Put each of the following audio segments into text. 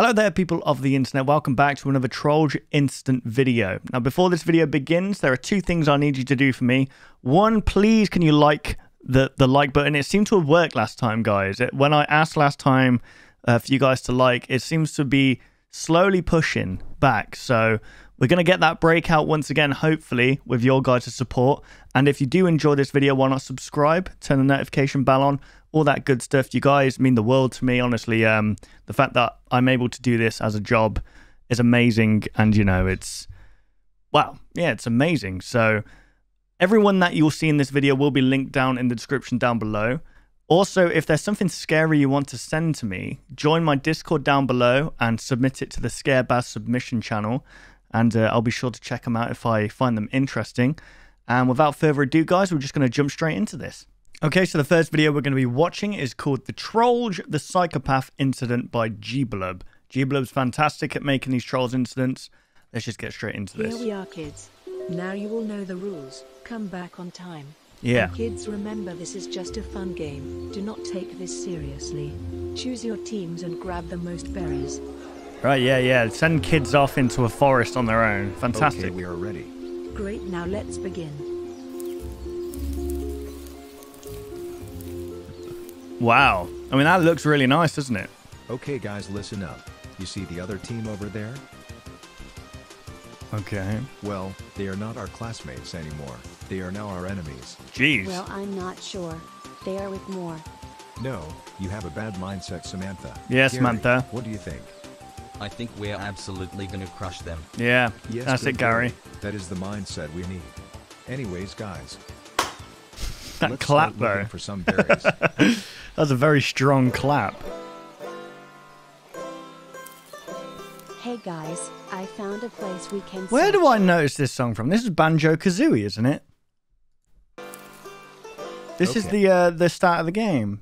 Hello there, people of the internet. Welcome back to another TROLLGE instant video. Now, before this video begins, there are two things I need you to do for me. One, please can you like the like button? It seemed to have worked last time, guys. When I asked last time for you guys to like, it seems to be slowly pushing back. So we're going to get that breakout once again, hopefully, with your guys' support. And if you do enjoy this video, why not subscribe, turn the notification bell on, all that good stuff. You guys mean the world to me, honestly. The fact that I'm able to do this as a job is amazing. And, you know, it's, wow, yeah, it's amazing. So everyone that you'll see in this video will be linked down in the description down below. Also, if there's something scary you want to send to me, join my Discord down below and submit it to the Scarebaz submission channel. And I'll be sure to check them out if I find them interesting. And without further ado, guys, we're just going to jump straight into this. Okay, so the first video we're going to be watching is called The Trollge, the Psychopath Incident by Gblub. Gblub's fantastic at making these trolls incidents. Let's just get straight into this. Here we are, kids. Now you all know the rules. Come back on time. Yeah. And kids, remember this is just a fun game. Do not take this seriously. Choose your teams and grab the most berries. Right, yeah. Send kids off into a forest on their own. Fantastic. Okay, we are ready. Great, now let's begin. Wow. I mean, that looks really nice, doesn't it? Okay, guys, listen up. You see the other team over there? Okay. Well, they are not our classmates anymore. They are now our enemies. Jeez. Well, I'm not sure. They are with more. No, you have a bad mindset, Samantha. Yes, Gary, Samantha. What do you think? I think we're absolutely going to crush them. Yeah, yes, that's it, Gary. That is the mindset we need. Anyways, guys. That let's clap, though. For some berries. That was a very strong clap. Hey, guys, I found a place we can... Where do I notice this song from? This is Banjo-Kazooie, isn't it? This is the start of the game.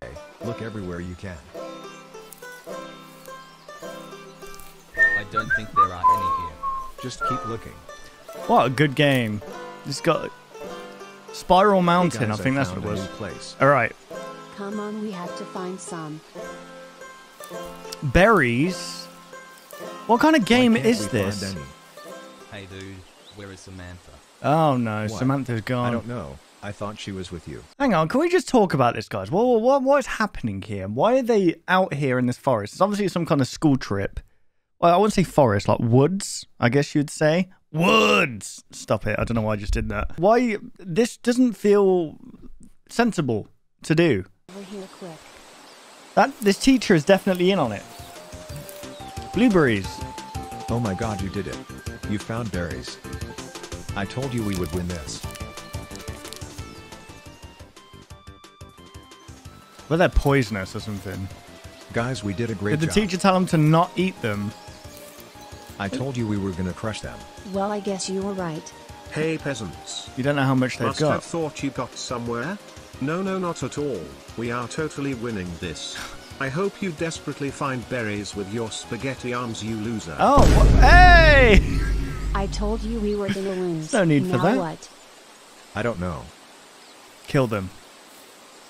Hey, look everywhere you can. I don't think there are any here. Just keep looking. What a good game. It's got... Spiral Mountain, hey guys, I think that's what it was. Place. All right. Come on, we have to find some berries. What kind of game is this? Hey, dude, where is Samantha? Oh no, what? Samantha's gone. I don't know. I thought she was with you. Hang on, can we just talk about this, guys? What is happening here? Why are they out here in this forest? It's obviously some kind of school trip. Well, I wouldn't say forest, like woods, I guess you'd say. Woods! Stop it. I don't know why I just did that. Why? This doesn't feel sensible to do. Over here quick. This teacher is definitely in on it. Blueberries. Oh my god, you did it. You found berries. I told you we would win this. Well, they're poisonous or something. Guys, we did a great job. Did the teacher tell them to not eat them? I told you we were going to crush them. Well, I guess you were right. Hey, peasants. You don't know how much they've got. Must have thought you got somewhere. No, not at all. We are totally winning this. I hope you desperately find berries with your spaghetti arms, you loser. Oh, hey! I told you we were the loons. No need for that. What? I don't know. Kill them.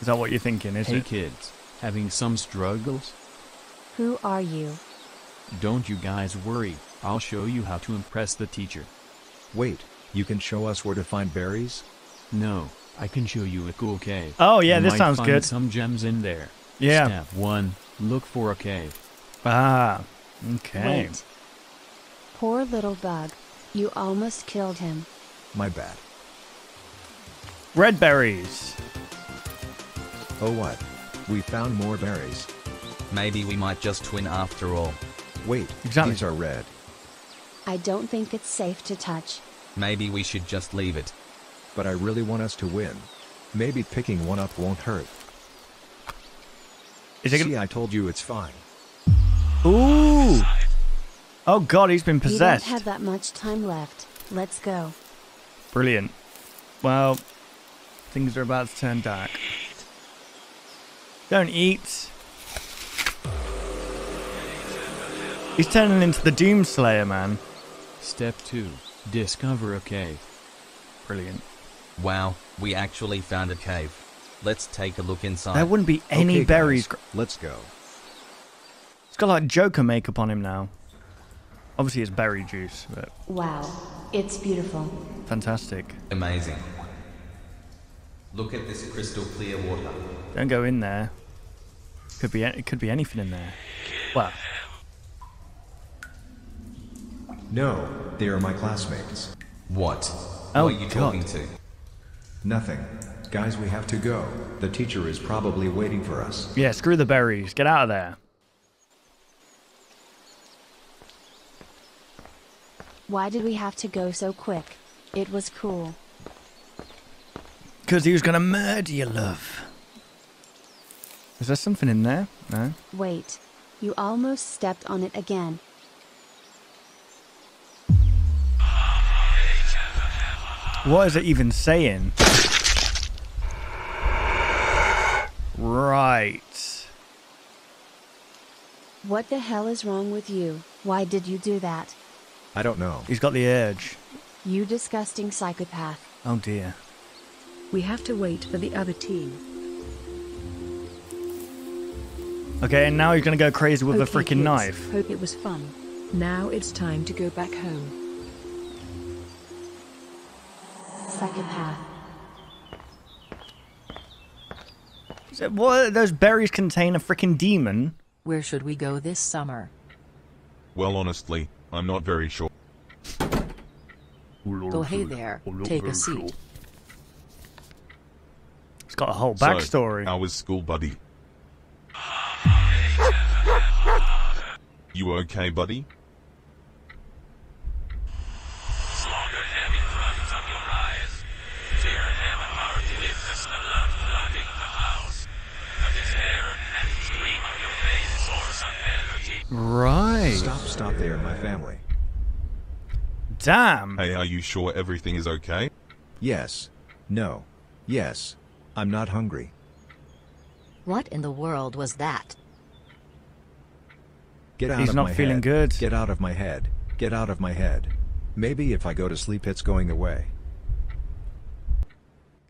Is that what you're thinking, is it? Hey, kids. Having some struggles? Who are you? Don't you guys worry. I'll show you how to impress the teacher. Wait, you can show us where to find berries? No, I can show you a cool cave. Oh yeah, this sounds good. Some gems in there. Yeah. Step 1, look for a cave. Ah, okay. Wait. Poor little bug. You almost killed him. My bad. Red berries. Oh what? We found more berries. Maybe we might just win after all. Wait, these are red. I don't think it's safe to touch. Maybe we should just leave it. But I really want us to win. Maybe picking one up won't hurt. See, I told you it's fine. Ooh! Oh god, he's been possessed. We don't have that much time left. Let's go. Brilliant. Well, things are about to turn dark. Don't eat. He's turning into the Doomslayer, man. Step 2. Discover a cave. Brilliant. Wow, we actually found a cave. Let's take a look inside. There wouldn't be any berries. Guys, let's go. He's got like Joker makeup on him now. Obviously it's berry juice, but... Wow, it's beautiful. Fantastic. Amazing. Look at this crystal clear water. Don't go in there. It could be anything in there. Well. No, they are my classmates. What? Oh, what are you talking to? Nothing. Guys, we have to go. The teacher is probably waiting for us. Yeah, screw the berries. Get out of there. Why did we have to go so quick? It was cool. Because he was going to murder you, love. Is there something in there? No. Wait. You almost stepped on it again. What is it even saying? Right. What the hell is wrong with you? Why did you do that? I don't know. He's got the urge. You disgusting psychopath. Oh dear. We have to wait for the other team. Okay, and now he's gonna go crazy with the freaking knife. Hope it was fun. Now it's time to go back home. Psychopath. So what? Those berries contain a freaking demon. Where should we go this summer? Well, honestly, I'm not very sure. Oh, hey there. Take a seat. Got a whole backstory. So, I was school buddy. You okay, buddy? Right. Stop there, my family. Damn. Hey, are you sure everything is okay? Yes. No. Yes. I'm not hungry. What in the world was that? Get out of my head. He's not feeling good. Get out of my head. Get out of my head. Maybe if I go to sleep, it's going away.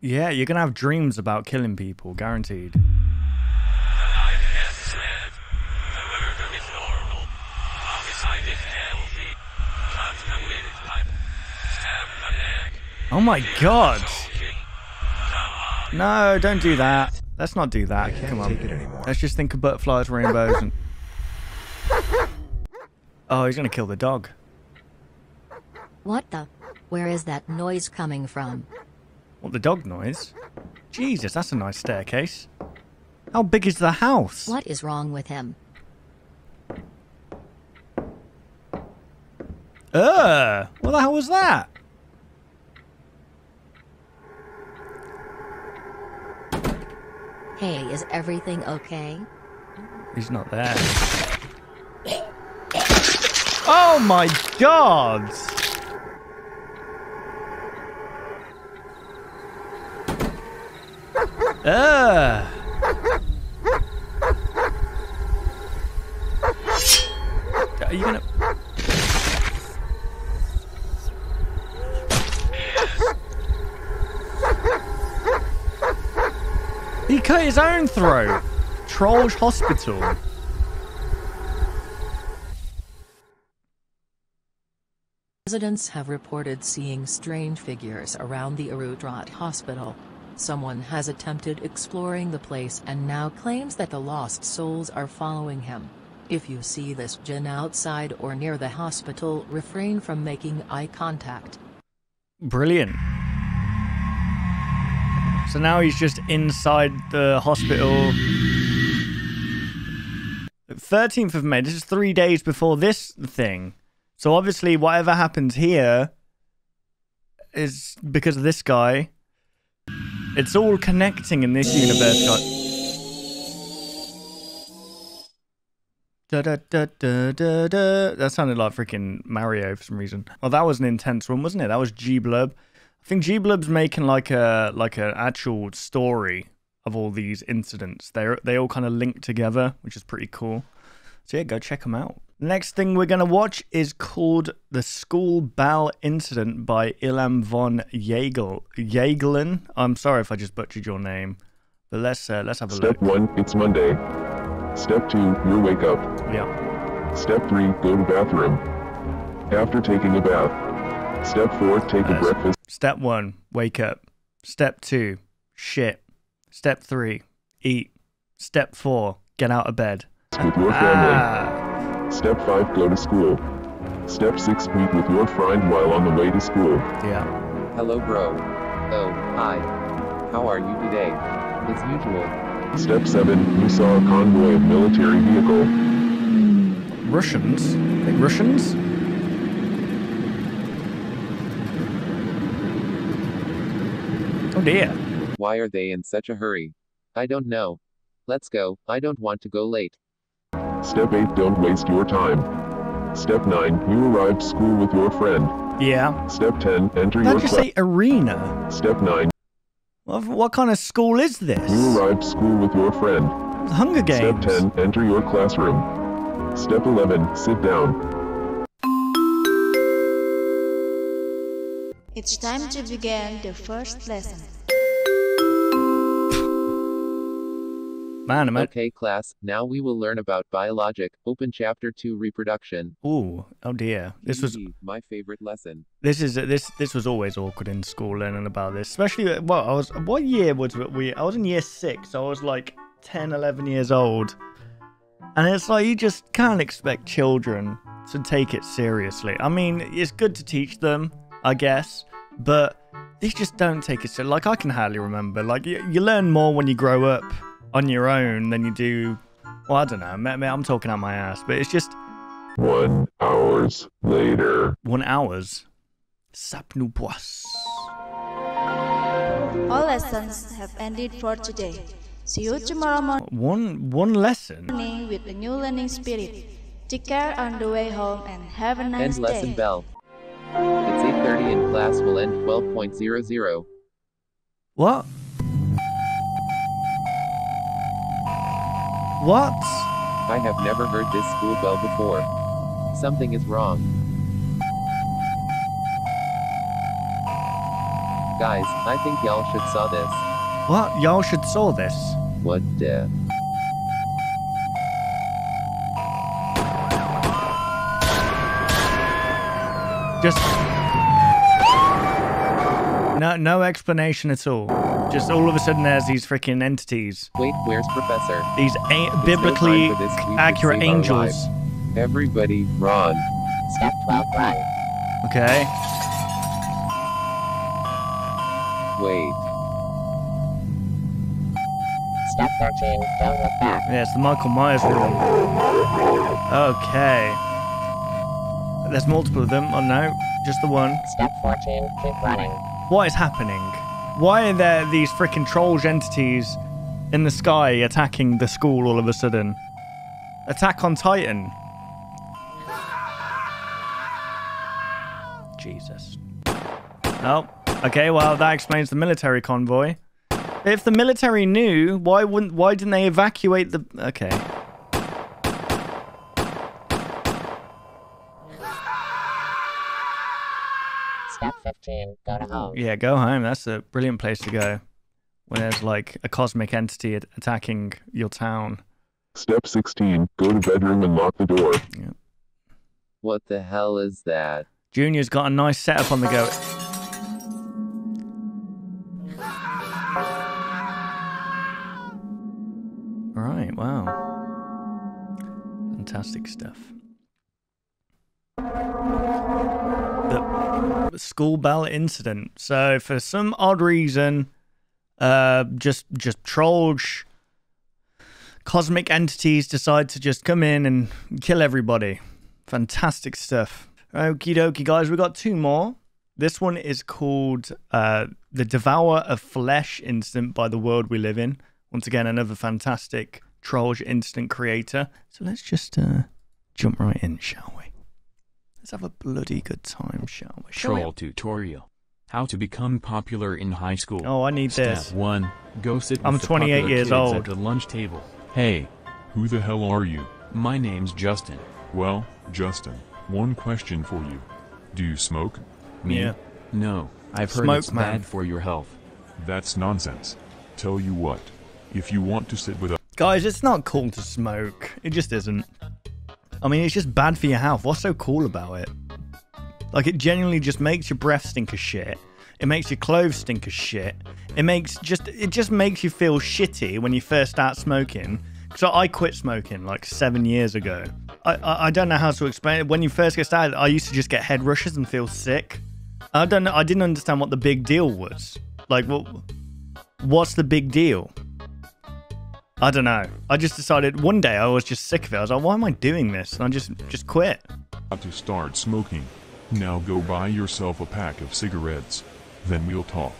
Yeah, you're gonna have dreams about killing people, guaranteed. Oh my god! No, don't do that. Let's not do that. Come on. Let's just think of butterflies, rainbows, and... Oh, he's gonna kill the dog. What the? Where is that noise coming from? What, the dog noise? Jesus, that's a nice staircase. How big is the house? What is wrong with him? What the hell was that? Hey, is everything okay? He's not there. Oh my god! Are you gonna... He cut his own throat. Trollge Hospital. Residents have reported seeing strange figures around the Arudrat Hospital. Someone has attempted exploring the place and now claims that the lost souls are following him. If you see this jinn outside or near the hospital, refrain from making eye contact. Brilliant. So now he's just inside the hospital. 13th of May. This is 3 days before this thing. So obviously whatever happens here is because of this guy. It's all connecting in this universe, guys. Da, da, da, da, da, da. That sounded like freaking Mario for some reason. Well, that was an intense one, wasn't it? That was G-Blurb. I think G-Blurb making like an actual story of all these incidents. They all kind of link together, which is pretty cool. So yeah, go check them out. Next thing we're gonna watch is called The School Bell Incident by Ilham von Jagalan. I'm sorry if I just butchered your name, but let's have a look. Step 1: It's Monday. Step 2, your wake up. Yeah. Step 3, go to bathroom. After taking a bath. Step 4, take a breakfast. Step 1, wake up. Step 2, shit. Step 3, eat. Step 4, get out of bed. With your family. Step 5, go to school. Step 6, meet with your friend while on the way to school. Yeah. Hello, bro. Oh, hi. How are you today? It's usual. Step 7, you saw a convoy of military vehicle. Russians? Are they Russians? Oh dear. Why are they in such a hurry? I don't know. Let's go. I don't want to go late. Step 8, don't waste your time. Step 9, you arrived school with your friend. Yeah. Step 10, enter your class. How'd you say arena? Step 9. What kind of school is this? You arrived school with your friend. The Hunger Games. Step 10, enter your classroom. Step 11, sit down. It's time to begin the first lesson. Man, okay, class, now we will learn about biologic. Open chapter 2, reproduction. Ooh, oh dear. This was my favorite lesson. This was always awkward in school learning about this. Especially, well, what year was we? I was in year 6, so I was like 10, 11 years old. And it's like, you just can't expect children to take it seriously. I mean, it's good to teach them, I guess, but they just don't take it seriously. Like, I can hardly remember. Like, you learn more when you grow up on your own than you do, well, I don't know, I'm talking out my ass, but it's just 1 hours later. 1 hours. All lessons have ended for today. See you tomorrow morning. One lesson with a new learning spirit. Take care on the way home and have a nice day. End lesson bell. It's 8:30 and class will end 12:00. What? What? I have never heard this school bell before. Something is wrong. Guys, I think y'all should saw this. What? Y'all should saw this? What the? Just... No explanation at all. Just all of a sudden there's these freaking entities. Wait, where's Professor? These biblically accurate angels. Everybody, run. Step 12, run. Okay. Wait. Step 13, don't look back. Yeah, it's the Michael Myers rule. Okay. There's multiple of them. Oh no, just the one. Step 14, keep running. What is happening? Why are there these frickin' Trollge entities in the sky attacking the school all of a sudden? Attack on Titan. Jesus. Oh, okay, well, that explains the military convoy. If the military knew, why didn't they evacuate the... Okay. Step 15, go to home. Yeah, go home. That's a brilliant place to go when there's like a cosmic entity attacking your town. Step 16, go to bedroom and lock the door. Yeah. What the hell is that? Junior's got a nice setup on the go. All right, wow. Fantastic stuff. The school bell incident. So for some odd reason, just Trollge cosmic entities decide to just come in and kill everybody. Fantastic stuff. Okie dokie, guys, we've got 2 more. This one is called The Devourer of Flesh Incident by The World We Live In. Once again, another fantastic Trollge incident creator. So let's just jump right in, shall we? Let's have a bloody good time, shall we? Troll tutorial. How to become popular in high school. Oh, I need this. Step 1. Go sit with the popular kids at the lunch table. Hey. Who the hell are you? My name's Justin. Well, Justin, one question for you. Do you smoke? Me? Yeah. No. I've heard it's bad for your health. That's nonsense. Tell you what. If you want to sit with us... Guys, it's not cool to smoke. It just isn't. I mean, it's just bad for your health. What's so cool about it? Like, it genuinely just makes your breath stink of shit. It makes your clothes stink of shit. It just makes you feel shitty when you first start smoking. So I quit smoking like 7 years ago. I don't know how to explain it. When you first get started, I used to just get head rushes and feel sick. I don't know. I didn't understand what the big deal was. Like, well, what's the big deal? I don't know. I just decided one day I was just sick of it. I was like, why am I doing this? And I just quit. How to start smoking. Now go buy yourself a pack of cigarettes. Then we'll talk.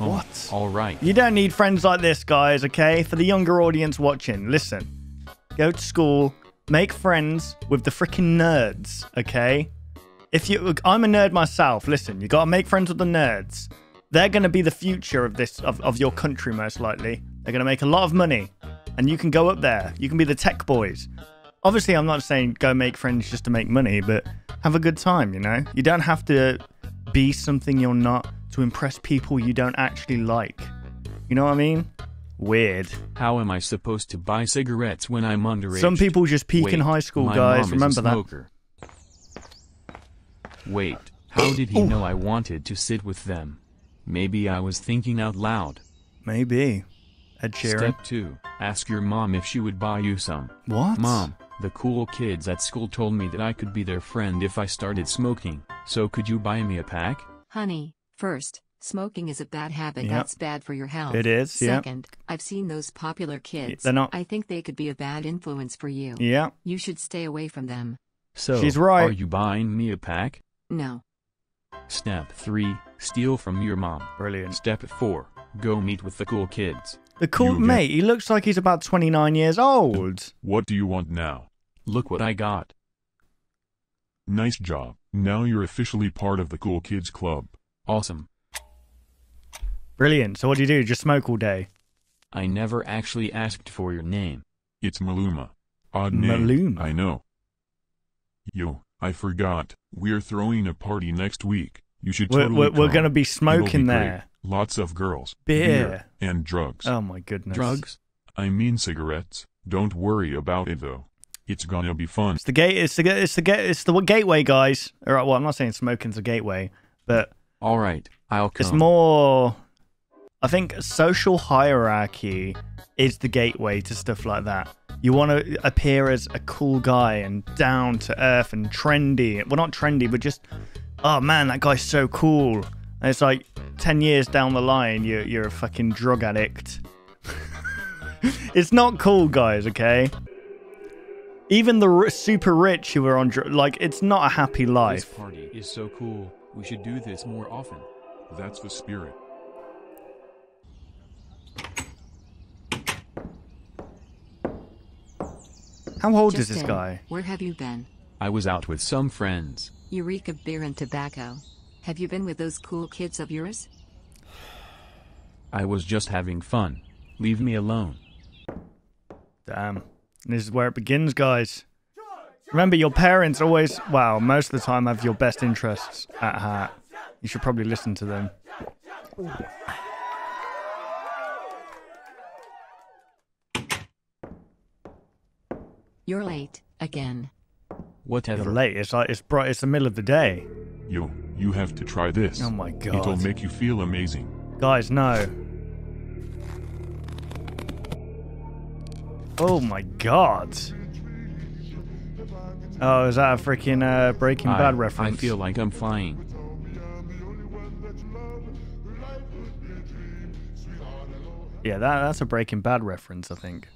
Oh, what? All right. You don't need friends like this, guys, okay? For the younger audience watching, listen. Go to school. Make friends with the freaking nerds, okay? I'm a nerd myself. Listen, you gotta make friends with the nerds. They're gonna be the future of this, of your country, most likely. They're gonna make a lot of money. And you can go up there. You can be the tech boys. Obviously, I'm not saying go make friends just to make money, but have a good time, you know? You don't have to be something you're not to impress people you don't actually like. You know what I mean? Weird. How am I supposed to buy cigarettes when I'm underage? Some people just peak in high school, guys. Remember that. Wait, how did he know I wanted to sit with them? Maybe I was thinking out loud. Maybe. Ed Sheeran. Step 2. Ask your mom if she would buy you some. What? Mom, the cool kids at school told me that I could be their friend if I started smoking, so could you buy me a pack? Honey, first, smoking is a bad habit. Yep. That's bad for your health. It is, yeah. Second, I've seen those popular kids. They're not... I think they could be a bad influence for you. Yeah. You should stay away from them. So, she's right. Are you buying me a pack? No. Step 3. Steal from your mom. Brilliant. Step 4. Go meet with the cool kids. The cool mate, he looks like he's about 29 years old. What do you want now? Look what I got. Nice job. Now you're officially part of the cool kids club. Awesome. Brilliant. So what do you do? Just smoke all day? I never actually asked for your name. It's Maluma. Odd name. Maluma. I know. Yo, I forgot. We're throwing a party next week. You should totally we're gonna be smoking there. Great. Lots of girls, beer, and drugs. Oh my goodness. Drugs? I mean cigarettes. Don't worry about it though. It's gonna be fun. It's the gate. It's the gateway, guys. All right. Well, I'm not saying smoking's a gateway, but all right, I'll come. It's more. I think social hierarchy is the gateway to stuff like that. You want to appear as a cool guy and down to earth and trendy. Well, not trendy, but just, oh man, that guy's so cool. And it's like 10 years down the line, you're a fucking drug addict. It's not cool, guys, okay? Even the super rich who are on drugs, like, it's not a happy life. This party is so cool. We should do this more often. That's the spirit. How old is this guy? Where have you been? I was out with some friends. Eureka beer and tobacco. Have you been with those cool kids of yours? I was just having fun. Leave me alone. Damn. This is where it begins, guys. Remember, your parents always, well, most of the time have your best interests at heart. You should probably listen to them. Ooh. You're late again. Whatever. You're late. It's like it's the middle of the day. Yo, you have to try this. Oh my god. It'll make you feel amazing. Guys, no. Oh my god. Oh, is that a freaking Breaking Bad reference? I feel like I'm flying. Yeah, that's a Breaking Bad reference, I think.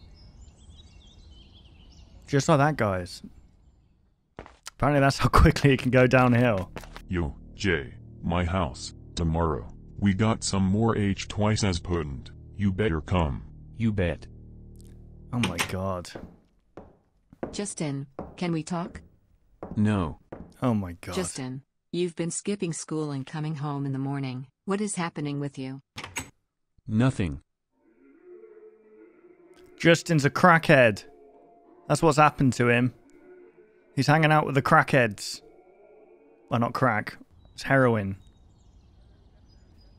Just like that, guys. Apparently that's how quickly it can go downhill. Yo, Jay, my house, tomorrow. We got some more H twice as potent. You better come. You bet. Oh my god. Justin, can we talk? No. Oh my god. Justin, you've been skipping school and coming home in the morning. What is happening with you? Nothing. Justin's a crackhead. That's what's happened to him. He's hanging out with the crackheads. Well, not crack. It's heroin.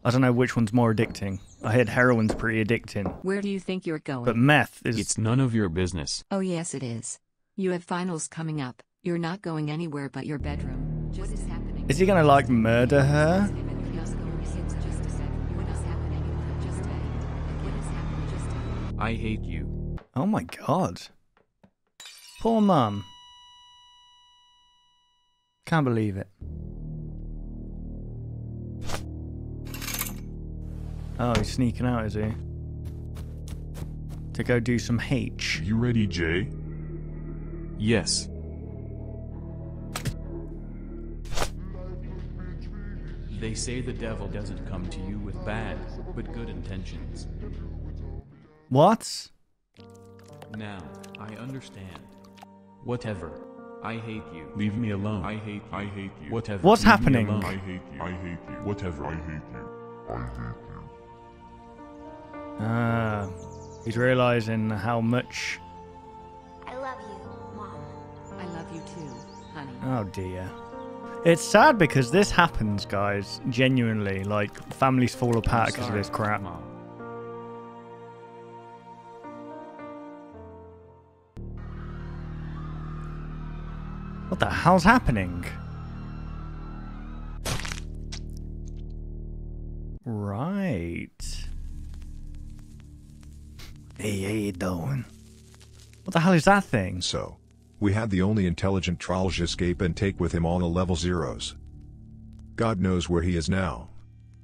I don't know which one's more addicting. I heard heroin's pretty addicting. Where do you think you're going? But meth is... It's none of your business. Oh yes it is. You have finals coming up. You're not going anywhere but your bedroom. What is happening? Is he gonna like murder her? I hate you. Oh my god. Poor mum. Can't believe it. Oh, he's sneaking out, is he? To go do some H. You ready, Jay? Yes. They say the devil doesn't come to you with bad, but good intentions. What? Now, I understand. Whatever. I hate you. Leave me alone. I hate you. Whatever. What's happening? I hate you. I hate you. Whatever. I hate you. I hate you. Ah, he's realizing how much. I love you, Mom. I love you too, honey. Oh dear. It's sad because this happens, guys. Genuinely, like families fall apart because of this crap. Mom. What the hell's happening? Right. Hey, how you doing? What the hell is that thing? So, we had the only intelligent Trollge escape and take with him all the level zeros. God knows where he is now.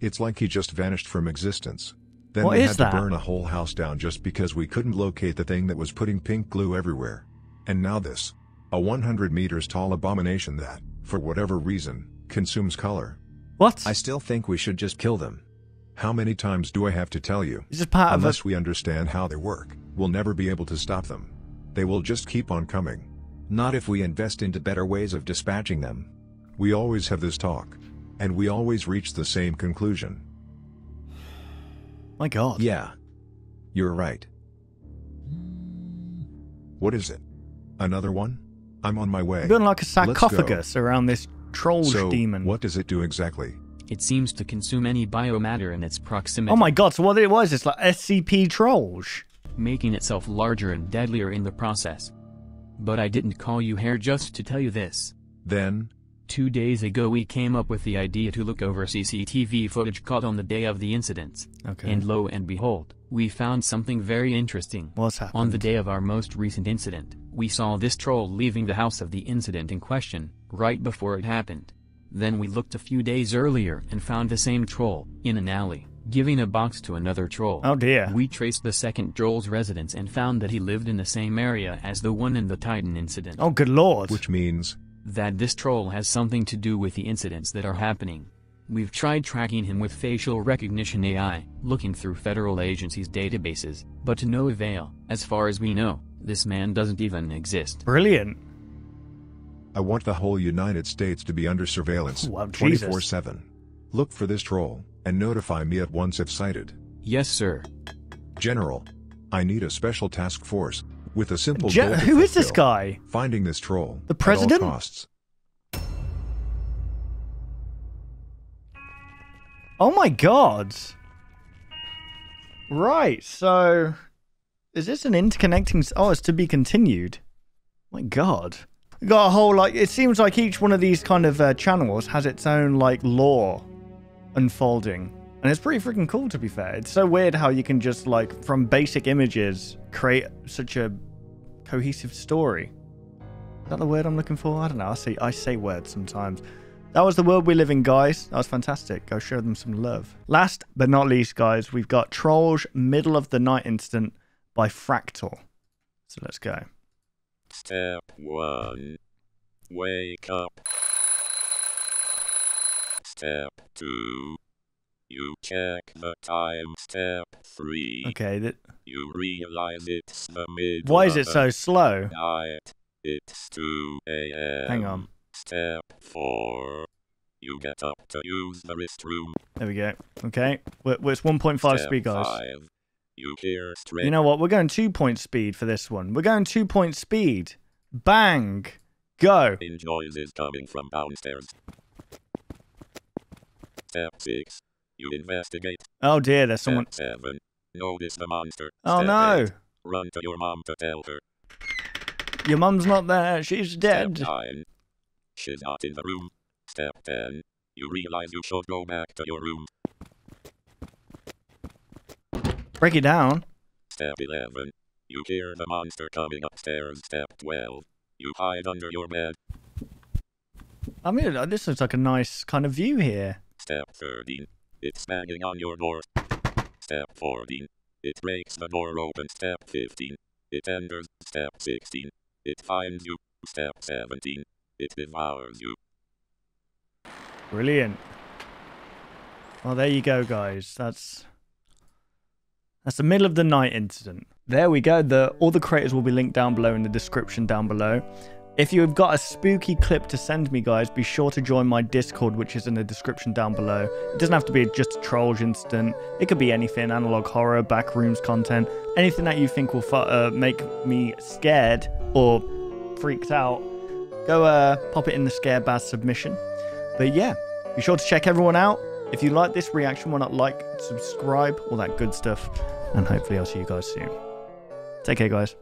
It's like he just vanished from existence. Then we had to burn a whole house down just because we couldn't locate the thing that was putting pink glue everywhere. And now this. A 100 meters tall abomination that, for whatever reason, consumes color. What? I still think we should just kill them. How many times do I have to tell you? This is part of unless we understand how they work, we'll never be able to stop them. They will just keep on coming. Not if we invest into better ways of dispatching them. We always have this talk. And we always reach the same conclusion. My God. Yeah. You're right. What is it? Another one? I'm on my way. You're building like a sarcophagus around this Trollge demon. What does it do exactly? It seems to consume any biomatter in its proximity. Oh my god, so what it was, it's like SCP Trollge. Making itself larger and deadlier in the process. But I didn't call you here just to tell you this. Then? 2 days ago we came up with the idea to look over CCTV footage caught on the day of the incident. Okay. And lo and behold, we found something very interesting. What's happened? On the day of our most recent incident. We saw this troll leaving the house of the incident in question, right before it happened. Then we looked a few days earlier and found the same troll, in an alley, giving a box to another troll. Oh dear. We traced the second troll's residence and found that he lived in the same area as the one in the Titan incident. Oh good lord. Which means? That this troll has something to do with the incidents that are happening. We've tried tracking him with facial recognition AI, looking through federal agencies' databases, but to no avail. As far as we know, this man doesn't even exist. Brilliant. I want the whole United States to be under surveillance 24/7. Look for this troll, and notify me at once if sighted. Yes, sir. General, I need a special task force, with a simple goal to fulfill, who is this guy? Finding this troll, the president? At all costs. Oh my god. Right, so... Is this an interconnecting... Oh, it's to be continued. My god. We've got a whole, like... It seems like each one of these kind of channels has its own, like, lore unfolding. And it's pretty freaking cool, to be fair. It's so weird how you can just, like, from basic images, create such a cohesive story. Is that the word I'm looking for? I don't know. I say words sometimes. That was The World We Live In, guys. That was fantastic. Go show them some love. Last but not least, guys, we've got Trollge Middle of the Night Incident by Fractol. So let's go. Step 1. Wake up. Step 2. You check the time. Step 3. Okay, that... You realize it's the middle. Why is it so slow? Night. It's 2 a.m. Hang on. Step 4. You get up to use the restroom. There we go. Okay. It's 1.5 speed, guys. 5. You know what? We're going 2 point speed for this one. We're going 2 point speed. Bang. Go. Enjoy is coming from downstairs. Step 6. You investigate. Oh dear, there's someone. Seven. Notice the monster. Oh no. Eight. Run to your mom to tell her. Your mom's not there. She's dead. Step 9. She's not in the room. Step 10. You realize you should go back to your room. Break it down. Step 11. You hear the monster coming upstairs. Step 12. You hide under your bed. I mean, this looks like a nice kind of view here. Step 13. It's banging on your door. Step 14. It breaks the door open. Step 15. It enters. Step 16. It finds you. Step 17. It devours you. Brilliant. Well, there you go, guys. That's the middle of the night incident. There we go. All the creators will be linked down below in the description down below. If you've got a spooky clip to send me, guys, be sure to join my Discord, which is in the description down below. It doesn't have to be just a Trollge incident. It could be anything, analog horror, backrooms content, anything that you think will make me scared or freaked out. Go pop it in the Scarebaz submission. But yeah, be sure to check everyone out. If you like this reaction, why not like, subscribe, all that good stuff. And hopefully I'll see you guys soon. Take care, guys.